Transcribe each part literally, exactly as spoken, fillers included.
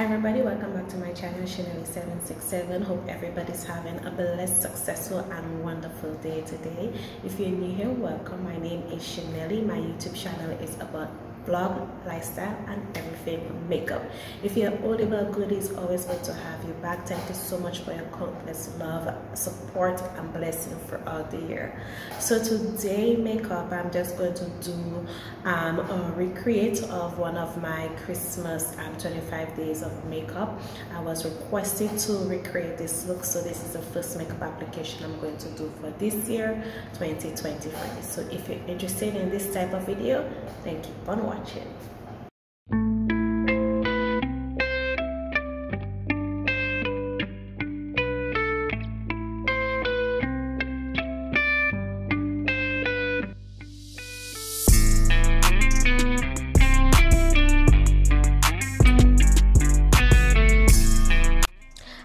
Hi everybody, welcome back to my channel, Chanelly seven six seven. Hope everybody's having a blessed, successful and wonderful day today. If you're new here, welcome. My name is Chanelly. My YouTube channel is about vlog, lifestyle and everything makeup. If you're all about goodies, always good to have you back. Thank you so much for your countless love, support and blessing throughout the year. So today makeup, I'm just going to do um, a recreate of one of my Christmas um, twenty-five days of makeup. I was requested to recreate this look, so this is the first makeup application I'm going to do for this year, twenty twenty-five. So if you're interested in this type of video, then keep on watching. Watch it.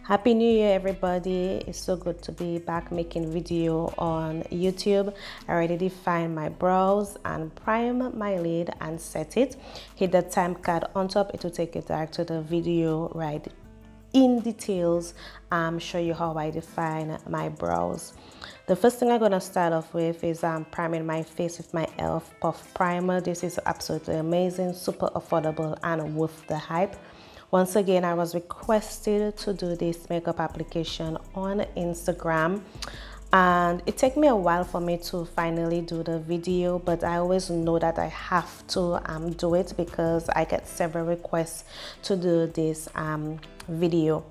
Happy New Year everybody, it's so good to be back making video on YouTube. I already defined my brows and prime my lid and set it. Hit the time card on top, it will take you back to the video right in details. Um, show you how I define my brows. The first thing I'm gonna start off with is um, priming my face with my Elf Puff Primer. This is absolutely amazing, super affordable and worth the hype. Once again, I was requested to do this makeup application on Instagram, and it took me a while for me to finally do the video, but I always know that I have to um, do it because I get several requests to do this um, video.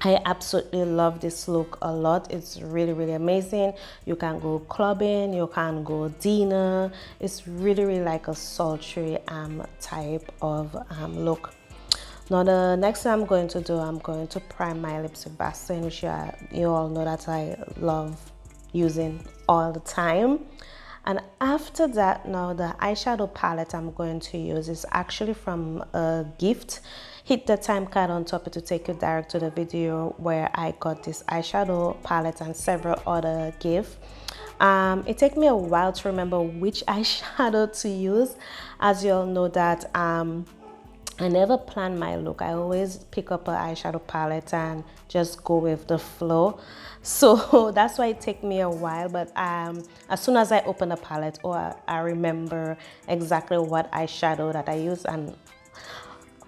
I absolutely love this look a lot. It's really, really amazing. You can go clubbing, you can go dinner. It's really, really like a sultry um, type of um, look. Now the next thing I'm going to do, I'm going to prime my lips with Vaseline, which you, are, you all know that I love using all the time. And after that, now the eyeshadow palette I'm going to use is actually from a gift. Hit the time card on top to take you direct to the video where I got this eyeshadow palette and several other gifts. Um, it took me a while to remember which eyeshadow to use, as you all know that um, I never plan my look. I always pick up an eyeshadow palette and just go with the flow. So that's why it takes me a while, but um, as soon as I open the palette, or oh, I, I remember exactly what eyeshadow that I use. And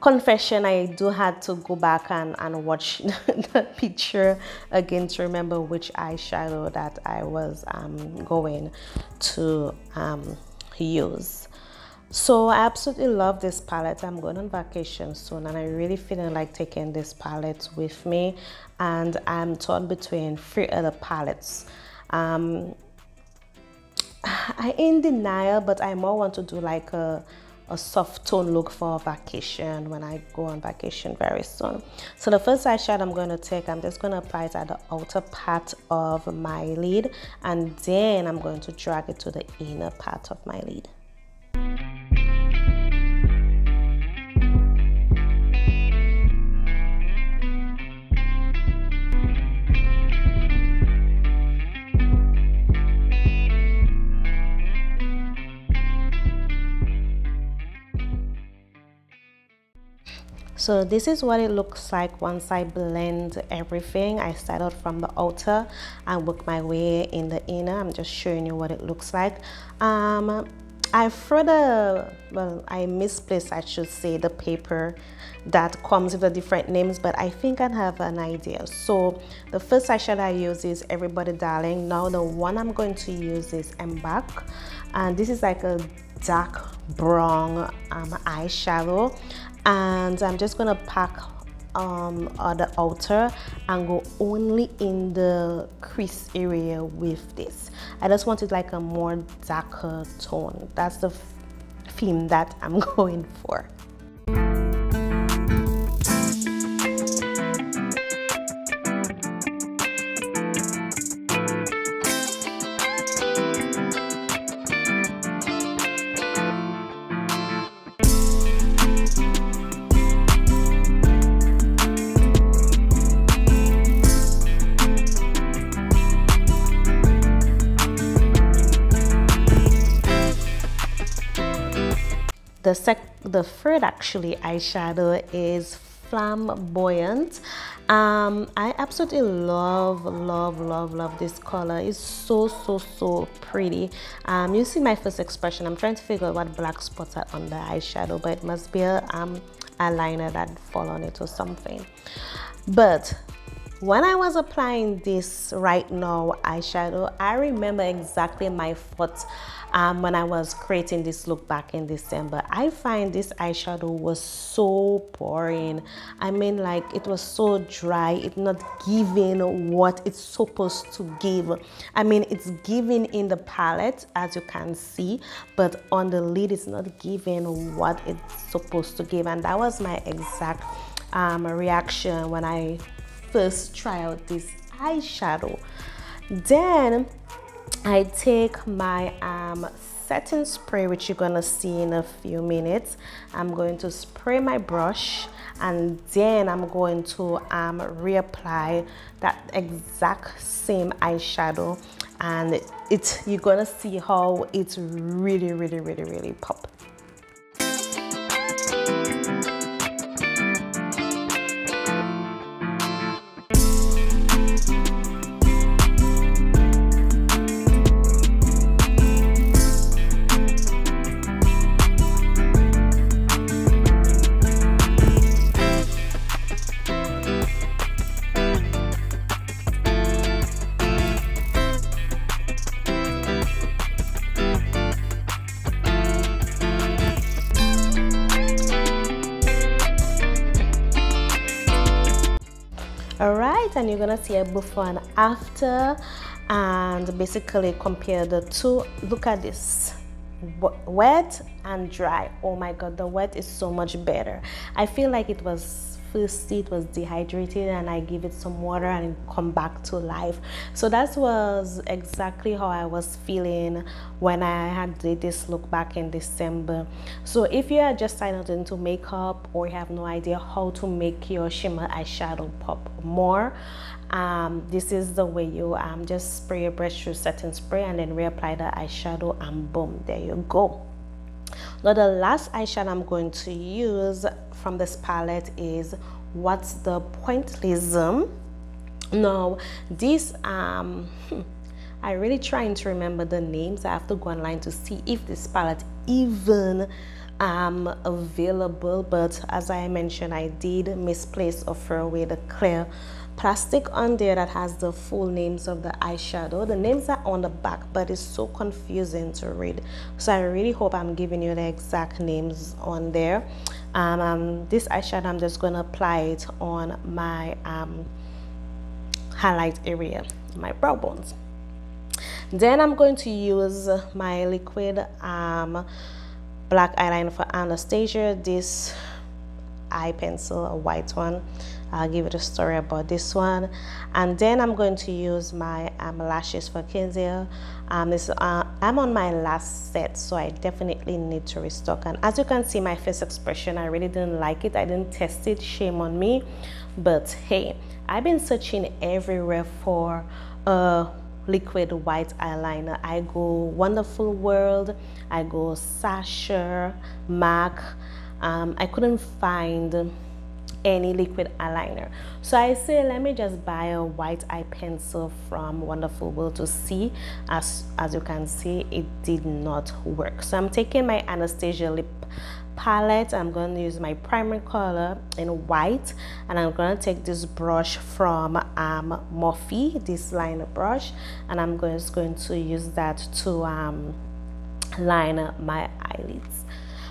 confession, I do had to go back and, and watch the picture again to remember which eyeshadow that I was um, going to um, use. So I absolutely love this palette. I'm going on vacation soon and I really feeling like taking this palette with me, and I'm torn between three other palettes. Um, I'm in denial, but I more want to do like a, a soft tone look for vacation when I go on vacation very soon. So the first eyeshadow I'm going to take, I'm just going to apply it at the outer part of my lid, and then I'm going to drag it to the inner part of my lid. So this is what it looks like once I blend everything. I start out from the outer and work my way in the inner. I'm just showing you what it looks like. Um, I further, well, I misplaced, I should say, the paper that comes with the different names, but I think I have an idea. So the first eyeshadow I use is Everybody Darling. Now the one I'm going to use is Embark, and this is like a dark brown um, eyeshadow. And I'm just gonna pack um, on the outer and go only in the crease area with this. I just wanted like a more darker tone. That's the theme that I'm going for. The sec the third actually eyeshadow is Flame-Boyant. um I absolutely love love love love this color. It's so so so pretty. Um you see my first expression, I'm trying to figure out what black spots are on the eyeshadow, but it must be a um eyeliner that fall on it or something. But when I was applying this Right Now eyeshadow, I remember exactly my thoughts um, when I was creating this look back in December. I find this eyeshadow was so boring. I mean, like, it was so dry. It's not giving what it's supposed to give. I mean, it's giving in the palette, as you can see, but on the lid, it's not giving what it's supposed to give. And that was my exact um, reaction when I first try out this eyeshadow. Then I take my um, setting spray, which you're gonna see in a few minutes. I'm going to spray my brush, and then I'm going to um, reapply that exact same eyeshadow, and it's you're gonna see how it's really really really really pop. And you're gonna see a before and after, and basically compare the two. Look at this, wet and dry. Oh my god, the wet is so much better. I feel like it was thirsty, it was dehydrated, and I give it some water and it come back to life. So that was exactly how I was feeling when I had did this look back in December. So if you are just starting out into makeup, or you have no idea how to make your shimmer eyeshadow pop more, um, this is the way. You um, just spray your brush through setting spray and then reapply the eyeshadow, and boom, there you go. Now the last eyeshadow I'm going to use from this palette is What's the Pointillism. Now this, um I really trying to remember the names. I have to go online to see if this palette even um available, but as I mentioned, I did misplace or throw away the clear plastic on there that has the full names of the eyeshadow. The names are on the back, but it's so confusing to read, so I really hope I'm giving you the exact names on there. Um, um this eyeshadow, I'm just gonna apply it on my um highlight area, my brow bones. Then I'm going to use my liquid um black eyeliner for Anastasia, this eye pencil, a white one. I'll give it a story about this one. And then I'm going to use my um, lashes for Kenize. Um, this, uh, I'm on my last set, so I definitely need to restock. And as you can see, my first expression, I really didn't like it. I didn't test it, shame on me. But hey, I've been searching everywhere for uh, liquid white eyeliner. I go Wonderful World, I go Sacha, MAC. Um, I couldn't find any liquid eyeliner, so I say let me just buy a white eye pencil from Wonderful World to see. As as you can see, it did not work. So I'm taking my Anastasia lip palette, I'm going to use my primary color in white, and I'm going to take this brush from um Morphe, this liner brush, and I'm just going to use that to um line my eyelids.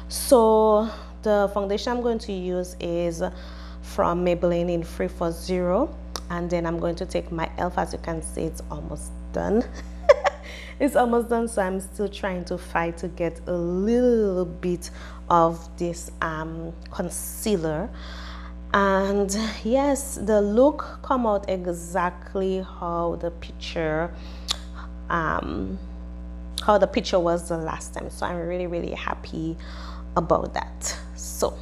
So the foundation I'm going to use is from Maybelline in three four zero, and then I'm going to take my Elf. As you can see, it's almost done. It's almost done, so I'm still trying to fight to get a little bit of this um concealer. And yes, the look come out exactly how the picture um how the picture was the last time, so I'm really really happy about that. So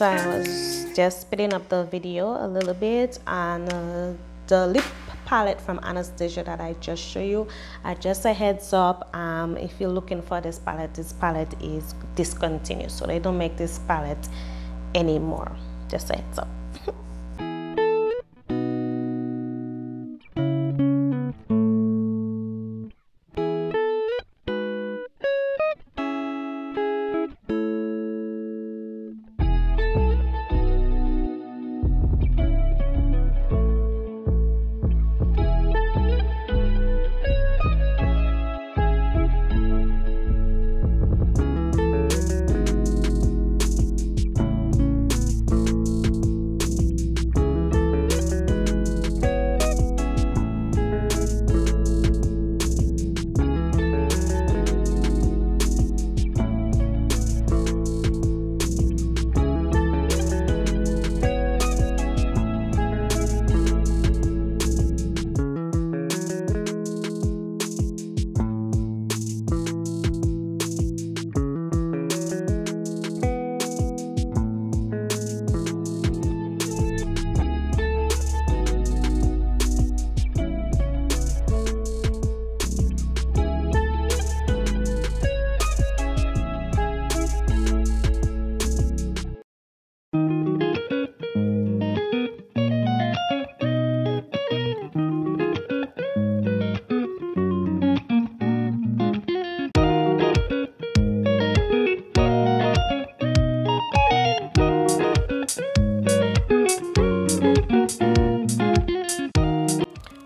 So I was just speeding up the video a little bit. And uh, the lip palette from Anastasia that I just showed you, uh, just a heads up, um, if you're looking for this palette, this palette is discontinued, so they don't make this palette anymore. Just a heads up.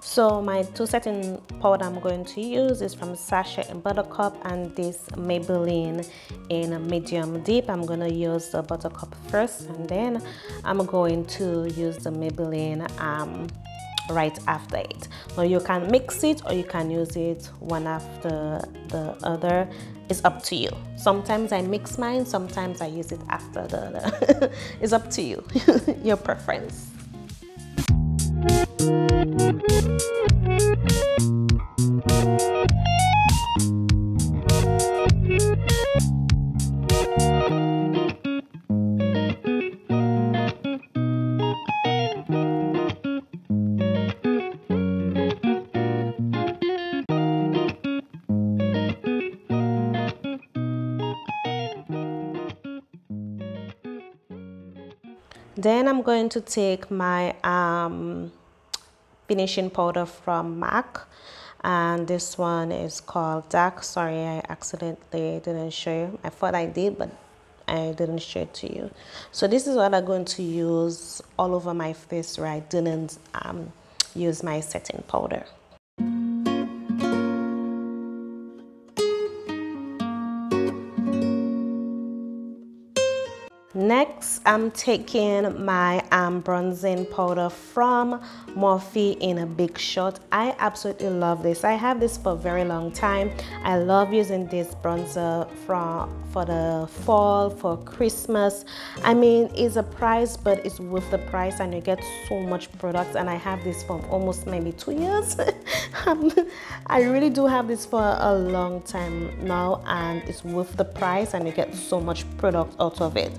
So my two setting powder I'm going to use is from Sacha and Buttercup, and this Maybelline in a medium deep. I'm going to use the Buttercup first, and then I'm going to use the Maybelline um, right after it. Now you can mix it or you can use it one after the other. It's up to you. Sometimes I mix mine, sometimes I use it after the other. It's up to you, your preference. Then I'm going to take my um, finishing powder from MAC, and this one is called Dark. Sorry, I accidentally didn't show you. I thought I did, but I didn't show it to you. So this is what I'm going to use all over my face where I didn't um, use my setting powder. Next, I'm taking my um, bronzing powder from Morphe in a Big Shot. I absolutely love this. I have this for a very long time. I love using this bronzer for, for the fall, for Christmas. I mean, it's a price, but it's worth the price, and you get so much products, and I have this for almost maybe two years. um, I really do have this for a long time now, and it's worth the price, and you get so much product out of it.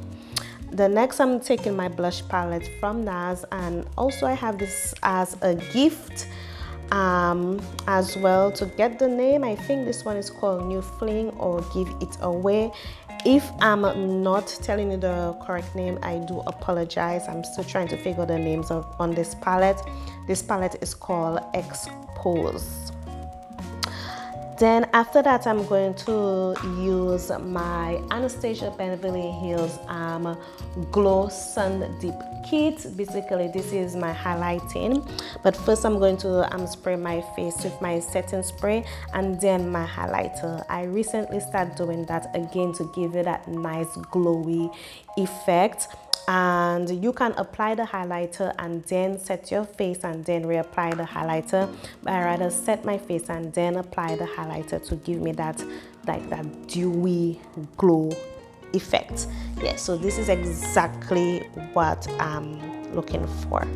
The next, I'm taking my blush palette from Nars, and also I have this as a gift um, as well. To get the name, I think this one is called New Fling or Give It Away. If I'm not telling you the correct name, I do apologize. I'm still trying to figure the names of, on this palette. This palette is called Expose. Then after that, I'm going to use my Anastasia Beverly Hills um, Glow Sun Deep Kit. Basically, this is my highlighting. But first, I'm going to um, spray my face with my setting spray and then my highlighter. I recently started doing that again to give it that nice glowy effect. And you can apply the highlighter and then set your face and then reapply the highlighter, but I rather set my face and then apply the highlighter to give me that like that dewy glow effect. Yeah, so this is exactly what I'm looking for.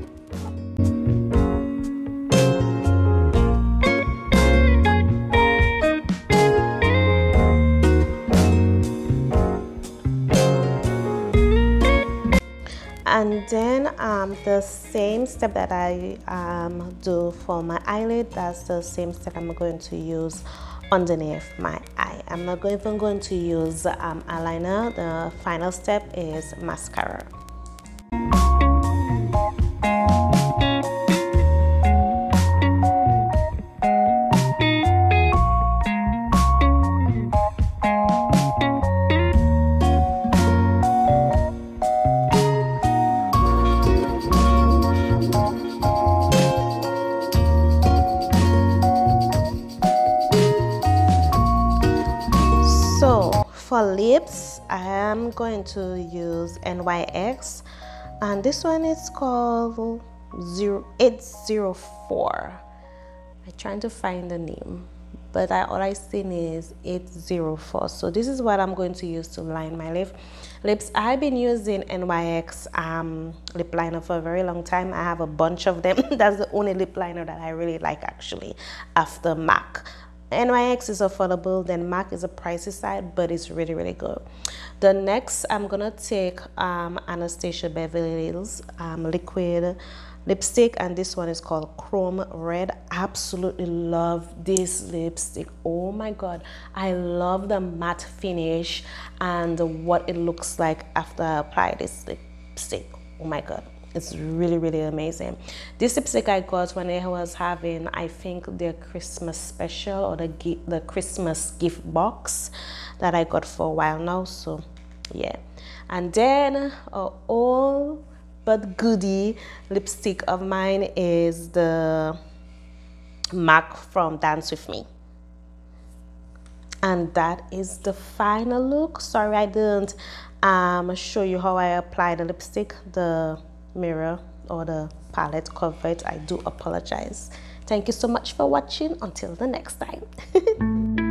And then um, the same step that I um, do for my eyelid, that's the same step I'm going to use underneath my eye. I'm not even going to use um, eyeliner. The final step is mascara. Lips, I am going to use N Y X, and this one is called eight zero four. I'm trying to find the name, but I, all I seen is eight zero four. So this is what I'm going to use to line my lip lips. I've been using N Y X um, lip liner for a very long time. I have a bunch of them. That's the only lip liner that I really like, actually, after MAC. N Y X is affordable, then MAC is a pricey side, but it's really, really good. The next, I'm gonna take um, Anastasia Beverly Hills um, liquid lipstick, and this one is called Chrome Red. Absolutely love this lipstick. Oh my god, I love the matte finish and what it looks like after I apply this lipstick. Oh my god. It's really, really amazing. This lipstick I got when I was having, I think, their Christmas special or the, the Christmas gift box that I got for a while now. So, yeah. And then, uh, all but goodie lipstick of mine is the MAC from Dance With Me. And that is the final look. Sorry I didn't um, show you how I apply the lipstick. The mirror or the palette cover it. I do apologize. Thank you so much for watching. Until the next time.